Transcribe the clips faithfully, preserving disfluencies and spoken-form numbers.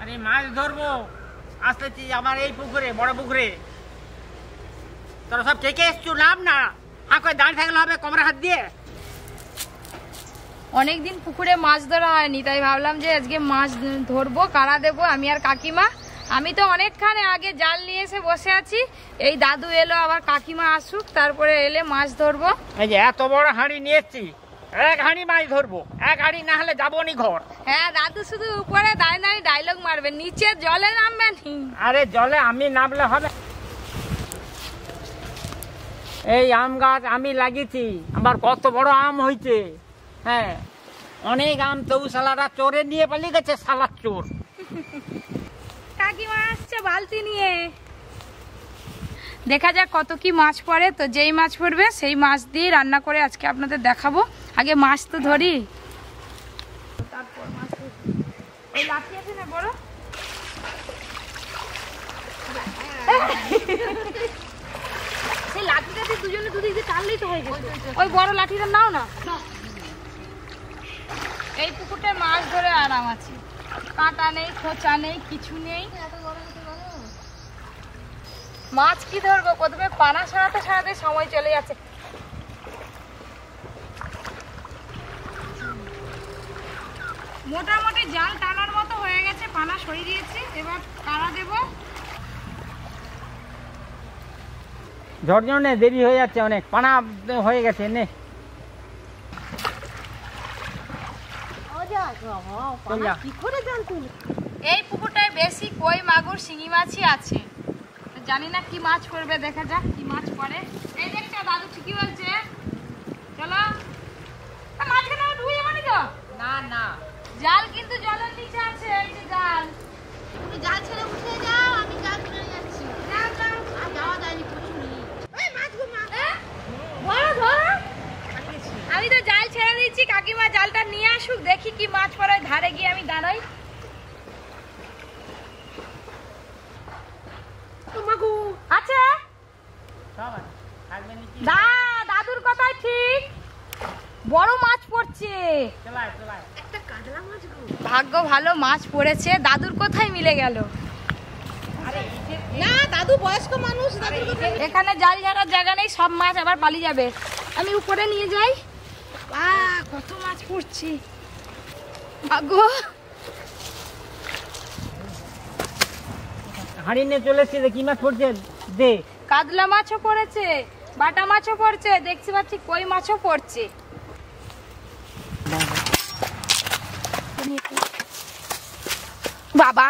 আরে মাছ ধরবো আসতেছি আমার এই পুকুরে, বড় পুকুরে। তোরা সব কে কে এসছো? নাম না আর কই দাঁড়িয়ে থাকলে হবে কোমরে হাত দিয়ে। অনেকদিন পুকুরে মাছ ধরা হয়নি, তাই ভাবলাম যে আজকে মাছ ধরবো। কারা দেবো? আমি আর কাকিমা। আমি তো অনেকখানে আগে জাল নিয়ে এসে বসে আছি, এই দাদু এলো, আবার কাকিমা আসুক, তারপরে এলে মাছ ধরবো। এই যে এত বড় হাঁড়ি নিয়েছি, এক হাঁড়ি মাছ ধরবো, এক হাঁড়ি না হলে যাবো নি ঘর। হ্যাঁ, দাদু শুধু উপরে দাঁড়িয়ে দাঁড়িয়ে ডায়লগ মারবে, নিচে জলে নামবে নি। আরে জলে আমি নামলে হবে? এই আম গাছ আমি লাগিয়েছি, আমার কত বড় আম হয়েছে। হ্যাঁ, অনেক আম তবু শালারা চোরে নিয়ে পালিয়ে গেছে, শালার চোর। কাকিমা আসছে বালতি নিয়ে, দেখা যাক কত কি মাছ পড়ে। তো যেই মাছ পড়বে সেই মাছ দিয়ে রান্না করে আজকে আপনাদের দেখাবো। আগে মাছ তো ধরি, তারপর মাছ। এই লাঠি আছে না বড়, সেই লাঠিটা দিয়ে দুজনে দুদিক দিয়ে টানলেই তো হয়ে গেছে। ওই বড় লাঠিটা নাও না। এই পুকুরে মাছ ধরে আরাম আছে, কাঁটা নেই, খোঁচা নেই, কিছু নেই। মাছ কি ধরবো, প্রথমে পানা সরাতে সরাতে সময় চলে যাচ্ছে। মোটামুটি জাল টানার মতো হয়ে গেছে, পানা সরিয়ে দিয়েছি, এবার কারা দেব। ঝড়ঝড়ে দেরি হয়ে যাচ্ছে, অনেক পানা হয়ে গেছে। নে এই পুকুরটায় বেশি কই, মাগুর, শিঙি মাছই আছে। জানি না কি মাছ করবে, দেখা যাক কি মাছ পড়ে। এই দেখতে দাদু ঠিকই বলছে, চলো মাঝখানে ঢুকে যাবো নি তো। না না, জাল কিন্তু জলের নিচে আছে। এই যে জাল, তুমি জাল ছেড়ে উঠে যাও, আমি জাল ধরে যাচ্ছি। না যাও, আর যাওয়া যায়নি, কিছু নেই। এই মাছগুলো মারে ধরো ধরো, আমি তো জাল ছেড়ে দিচ্ছি। কাকিমা জালটা নিয়ে আসুক, দেখি কি মাছ পড়ে। ধারে গিয়ে আমি দাঁড়াই। আচ্ছা দা, দাদুর কথা ঠিক, বড় মাছ পড়ছে। ভাগ্য ভালো মাছ পড়েছে, দাদুর কোথায় মিলে গেল। না দাদু বয়স্ক মানুষ, এখানে জাল ঝাড়ার জায়গা নেই, সব মাছ আবার পালিয়ে যাবে। আমি উপরে নিয়ে যাই। বাহ, কত মাছ পড়ছে। ভাগ্য হাঁড়ি নিয়ে চলে এসেছে, কি মাছ পড়ছে দে। কাতলা মাছও পড়েছে, বাটা মাছও পড়ছে, দেখতে পাচ্ছি কই মাছও পড়ছে। বাবা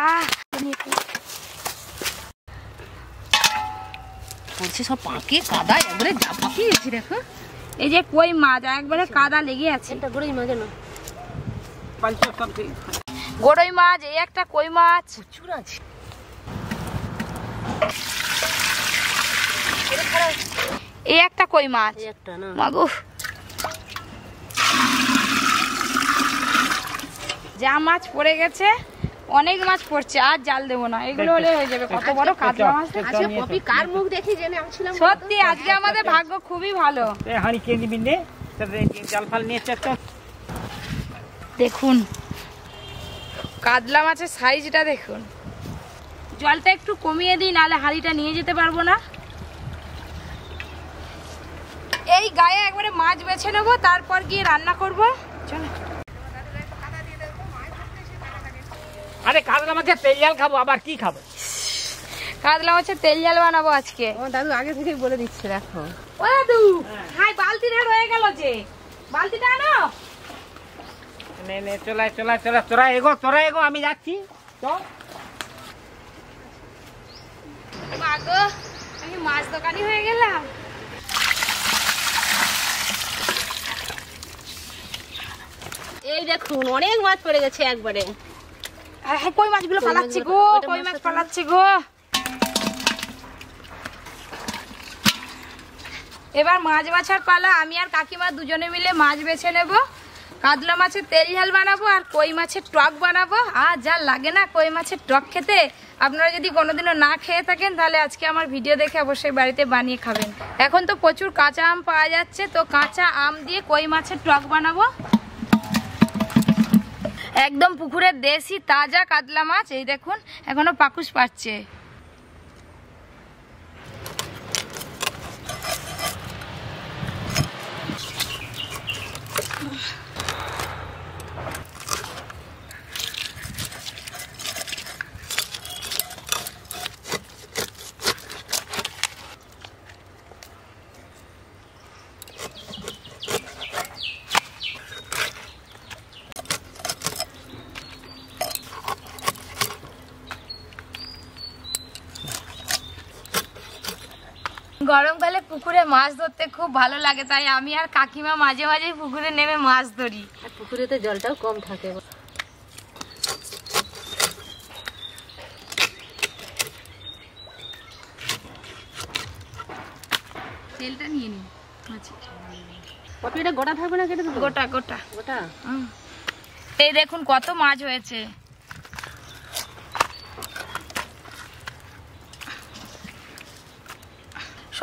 পড়ছে সব পাকে কাদা, একবারে ঝাপাকি এসেছি দেখো। এই যে কই মাছ, একবারে কাদা লেগে আছে। এটা গড়ই মাছ না, গড়ই মাছ। এই একটা কই মাছ, চুরা আছে। এই একটা কই মাছ, একটা না মাগো। যা মাছ পড়ে গেছে, অনেক মাছ পড়ছে, আর জাল দেবো না, এগুলো হলে হয়ে যাবে। কত বড় কাতলা মাছ। আজকে পপি কার মুখ দেখি জেনে আসছিলাম সত্যি। আজকে আমাদের ভাগ্য খুবই ভালো। এই হাঁড়ি কে নিবি নে, জাল ফাল নিয়ে চল। দেখুন কাতলা মাছের সাইজটা দেখুন। জলটা একটু কমিয়ে দিই, নাহলে হাঁড়িটা নিয়ে যেতে পারবো না। এই গায়ে একবারে মাছ বেছে নেবো, তারপর গিয়ে রান্না করবো। চলো। আরে কাতলা মাছের তেল ঝাল খাবো, আবার কি খাবো? কাতলা মাছের তেল ঝাল বানাবো আজকে। দাদু আগে থেকেই বলে দিচ্ছে, দেখো। ও দাদু, হাই বালতিটা রয়ে গেল যে, বালতিটা আনো। নে নে, চলা চলা চলা, তোরা এগো, তোরা এগো, আমি যাচ্ছি। চল। মাগো, আমি মাছ দোকানি হয়ে গেলাম। এই দেখুন অনেক মাছ পড়ে গেছে একবারে। কই মাছগুলো পালাচ্ছি গো, কই মাছ পালাচ্ছি গো। এবার মাছ বাছার পালা, আমি আর কাকিমা দুজনে মিলে মাছ বেছে নেব। কাতলা মাছের তেল ঝাল বানাবো আর কই মাছের টক বানাবো। আর যা লাগে না কই মাছের টক খেতে। আপনারা যদি কোনোদিনও না খেয়ে থাকেন, তাহলে আজকে আমার ভিডিও দেখে অবশ্যই বাড়িতে বানিয়ে খাবেন। এখন তো প্রচুর কাঁচা আম পাওয়া যাচ্ছে, তো কাঁচা আম দিয়ে কই মাছের টক বানাবো। একদম পুকুরের দেশি তাজা কাতলা মাছ। এই দেখুন এখনো পাকুস পাচ্ছে। গরমকালে পুকুরে মাছ ধরতে খুব ভালো লাগে, তাই আমি আর কাকিমা মাঝে মাঝে পুকুরে নেমে মাছ ধরি। আর পুকুরে তো জলটাও কম থাকে। তেলটা নিয়ে নিই। এটা গোটা থাকবে না, কেটে দেবো? গোটা গোটা গোটা। এই দেখুন কত মাছ হয়েছে।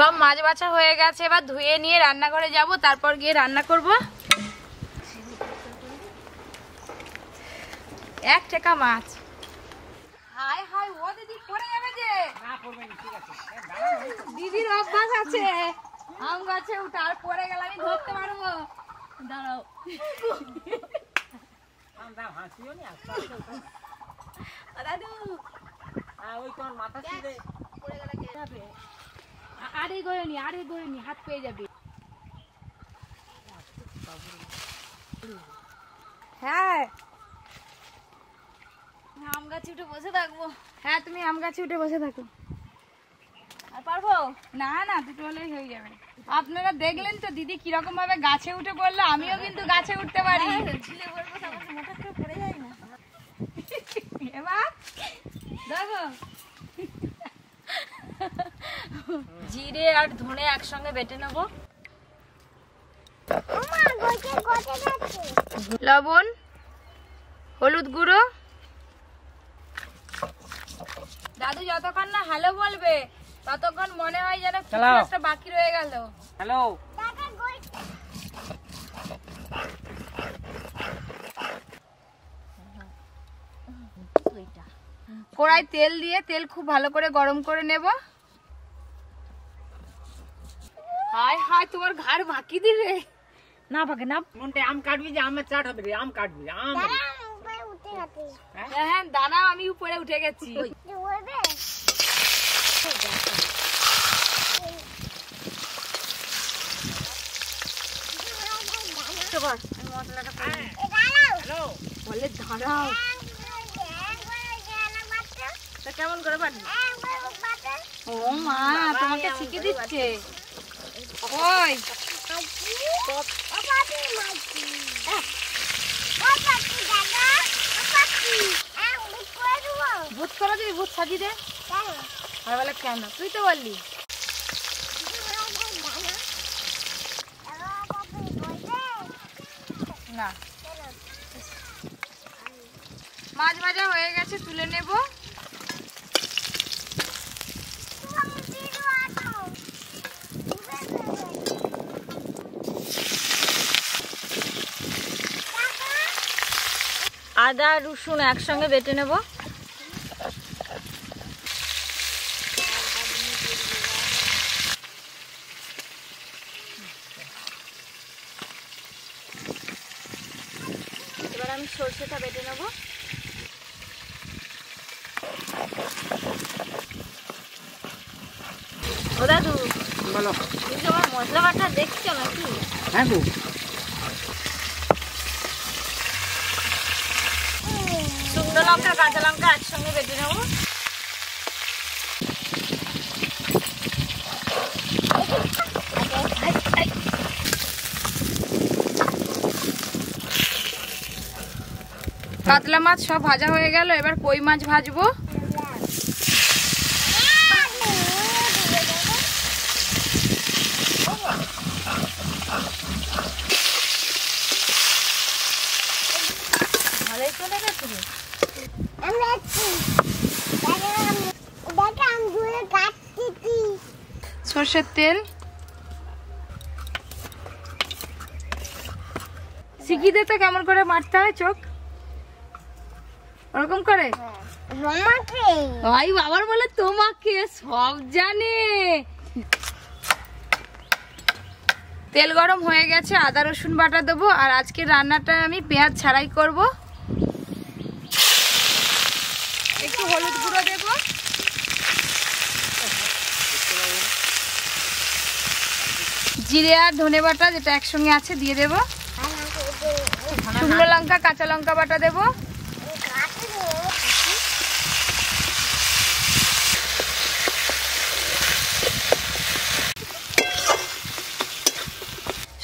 সব মাছ বাছা হয়ে গেছে, এবার ধুয়ে নিয়ে রান্নাঘরে যাব, তারপর গিয়ে রান্না করব। এক টাকা মাছ। হাই হাই, ও দিদি পড়ে যাবে যে। না পড়বে না, ঠিক আছে। দিদির অভ্যাস আছে, আম গাছে উঠে আর পড়ে গেলে আমি ধরতে পারবো। দাঁড়াও, আম দাও, হাসিও নি আস্তে আস্তে। দাদু, আ ওই কোন মাথা ছিলে পড়ে গেলে কে যাবে? আরে গয়নি, আরে গয়নি, হাত পেয়ে যাবে। হ্যাঁ, আম গাছে উঠে বসে থাকবো। হ্যাঁ, তুমি আম গাছে উঠে বসে থাকো। আর পারবো না, না দুটো হলেই হয়ে যাবে। আপনারা দেখলেন তো দিদি কিরকম ভাবে গাছে উঠে পড়লো। আমিও কিন্তু গাছে উঠতে পারি। ঝুলে পড়বো, তারপরে মোটা করে পড়ে যায় না। এবার দেখো জিরে আর ধনে একসঙ্গে বেটে নেব, লবণ হলুদ গুঁড়ো। দাদু যতক্ষণ না হ্যালো বলবে ততক্ষণ মনে হয় যেন একটা বাকি রয়ে গেল। হ্যালো কড়াই তেল দিয়ে তেল খুব ভালো করে গরম করে নেব। হায় হায়, তোমার ঘর বাকি দিলে না বাকি না। মনতে আম কাটবি যে আমার চাট হবে রে, আম কাটবি আম। দাঁড়া আমি উপরে উঠে গেছি। হ্যাঁ দাঁড়া আমি উপরে উঠে গেছি। ওইবে চল আমি মশলাটা করে। হ্যালো বলে দাঁড়াও। তো কেমন করে বাটবি? ও মা তোমাকে শিখিয়ে দিচ্ছে। ওই পাপি মাছি ও পাপি দাদা ও পাপি আম বুকড়া বুট করে দি, বুট সাজি দে। কেন আর বলে কেন? তুই তো বললি। না মাছ ভাজা হয়ে গেছে, তুলে নেব। আদা রসুন একসঙ্গে বেটে নেব। এবার আমি সরষেটা বেটে নেব। ও দাদু বলো, তুমি তোমার মশলা বাটা দেখছো নাকি? হ্যাঁ গো। শুকনো লঙ্কা কাঁচা লঙ্কা একসঙ্গে বেটে নেব। কাতলা মাছ সব ভাজা হয়ে গেল, এবার কই মাছ ভাজবো। ভালোই চলে গেছে। সরষের তেল শিখিয়ে দিতে কেমন করে মারতে হয় চোখ। ওরকম করে তোমাকে ভাই বাবার বলে তোমাকে সব জানে তেল গরম হয়ে গেছে আদা রসুন বাটা দেব আর আজকে রান্নাটা আমি পেঁয়াজ ছাড়াই করব একটু হলুদ গুঁড়ো দেব জিরে আর ধনে বাটা যেটা একসঙ্গে আছে দিয়ে দেব শুকনো লঙ্কা কাঁচা লঙ্কা বাটা দেব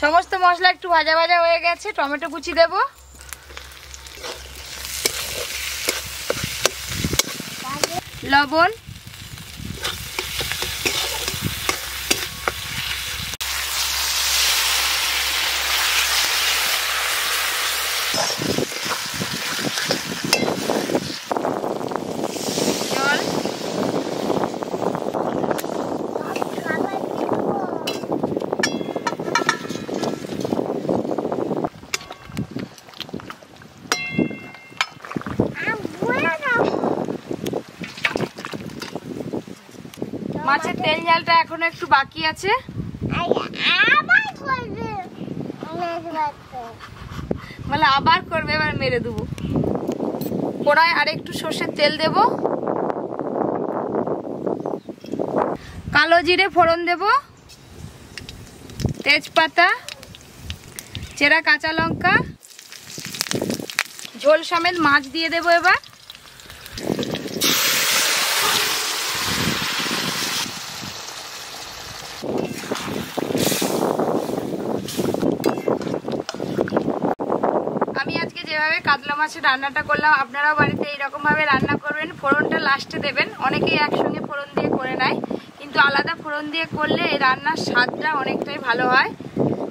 সমস্ত মশলা একটু ভাজা ভাজা হয়ে গেছে টমেটো কুচি দেব লবণ মাছের তেল ঝালটা এখনো একটু বাকি আছে বলে আবার করবে এবার মেরে দেবো কড়ায় আর একটু সর্ষের তেল দেব কালো জিরে ফোড়ন দেব তেজপাতা চেরা কাঁচা লঙ্কা ঝোল সমেত মাছ দিয়ে দেব এবার কাতলা মাছের রান্নাটা করলাম আপনারাও বাড়িতে এইরকম ভাবে রান্না করবেন ফোড়নটা লাস্টে দেবেন অনেকেই একসঙ্গে ফোড়ন দিয়ে করে নেয় কিন্তু আলাদা ফোড়ন দিয়ে করলে এই রান্নার স্বাদটা অনেকটাই ভালো হয়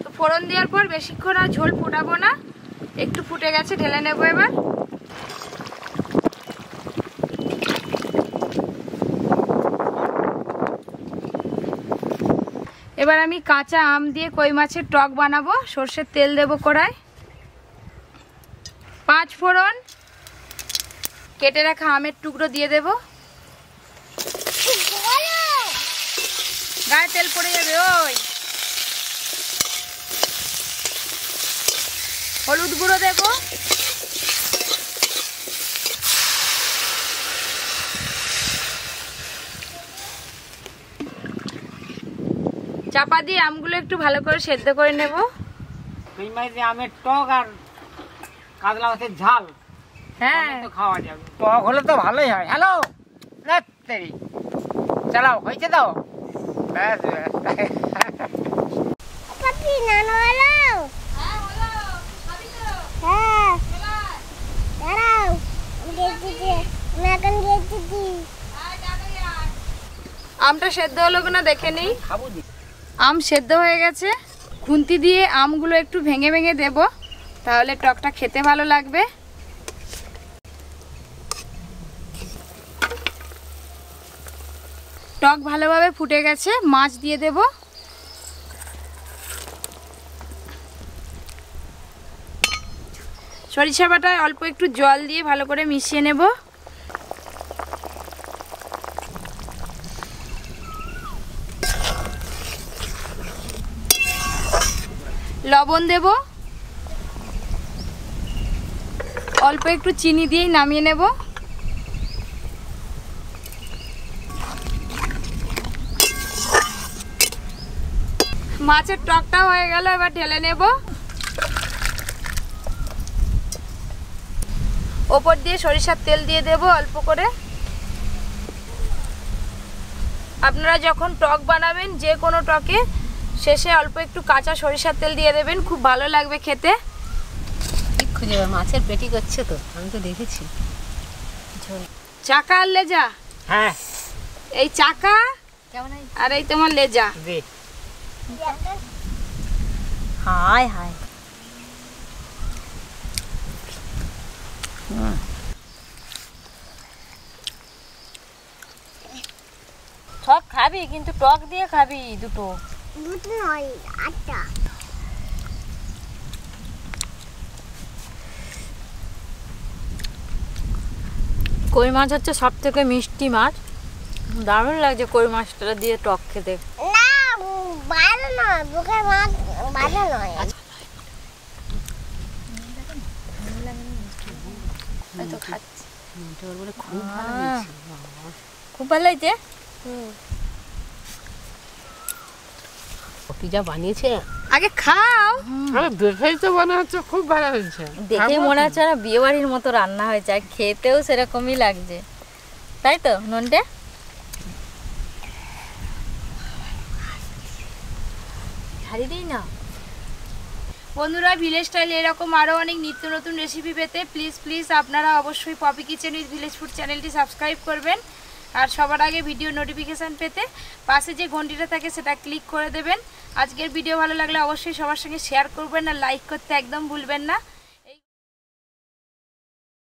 তো ফোড়ন দেওয়ার পর বেশিক্ষণ আর ঝোল ফোটাবো না একটু ফুটে গেছে ঢেলে নেবো এবার এবার আমি কাঁচা আম দিয়ে কই মাছের টক বানাবো সর্ষের তেল দেবো কড়ায় পাঁচ ফোড়ন কেটে রাখা আমের টুকরো দিয়ে দেব গায়ে তেল পড়ে যাবে ওই হলুদ গুঁড়ো দেব চাপা দিয়ে আমগুলো একটু ভালো করে সেদ্ধ করে নেব আমের টক আর কাতলা মাছের ঝাল হ্যাঁ তো খাওয়া যাবে টক হলে তো ভালোই হয় হ্যালো রাত্রি চালাও হয়েছে তো ব্যাস আমটা সেদ্ধ হলো কিনা দেখে নেই আম সেদ্ধ হয়ে গেছে খুন্তি দিয়ে আমগুলো একটু ভেঙে ভেঙে দেবো তাহলে টকটা খেতে ভালো লাগবে টক ভালোভাবে ফুটে গেছে মাছ দিয়ে দেব সরিষা বাটায় অল্প একটু জল দিয়ে ভালো করে মিশিয়ে নেব লবণ দেব অল্প একটু চিনি দিয়েই নামিয়ে নেব মাছের টকটা হয়ে গেল এবার ঢেলে নেব ওপর দিয়ে সরিষার তেল দিয়ে দেব অল্প করে আপনারা যখন টক বানাবেন যে কোনো টকে শেষে অল্প একটু কাঁচা সরিষার তেল দিয়ে দেবেন খুব ভালো লাগবে খেতে মাছের পেটি করছে তো আমি তো দেখেছি চাকা আর লেজা হ্যাঁ এই চাকা আর এই তোমার লেজা হাই হাই টক খাবি কিন্তু টক দিয়ে খাবি দুটো দুটো নয় আটটা কই মাছ হচ্ছে সবথেকে মিষ্টি মাছ। দারুণ লাগছে কই মাছটা দিয়ে টক খেতে। না, ভালো না, বুকে মাছ ভালো নয়। এই তো খাচ্ছি। এটা বলে খুব ভালো হয়েছে। খুব ভালো হয়েছে। হুম। পিজা বানিয়েছে। আগে খাও। আরে দেখেই তো মনে হচ্ছে খুব ভালো হয়েছে। দেখে মনে হচ্ছে না বিয়েবাড়ির মতো রান্না হয়েছে, আর খেতেও সেরকমই লাগছে। তাই তো নন্ডে? হারিয়েই না। বন্ধুরা, ভিলেজ স্টাইলে এরকম আরও অনেক নিত্য নতুন রেসিপি পেতে প্লিজ প্লিজ আপনারা অবশ্যই Poppy kitchen with village food চ্যানেলটি সাবস্ক্রাইব করবেন। আর সবার আগে ভিডিও নোটিফিকেশান পেতে পাশে যে ঘন্টিটা থাকে সেটা ক্লিক করে দেবেন। আজকের ভিডিও ভালো লাগলে অবশ্যই সবার সঙ্গে শেয়ার করবেন আর লাইক করতে একদম ভুলবেন না।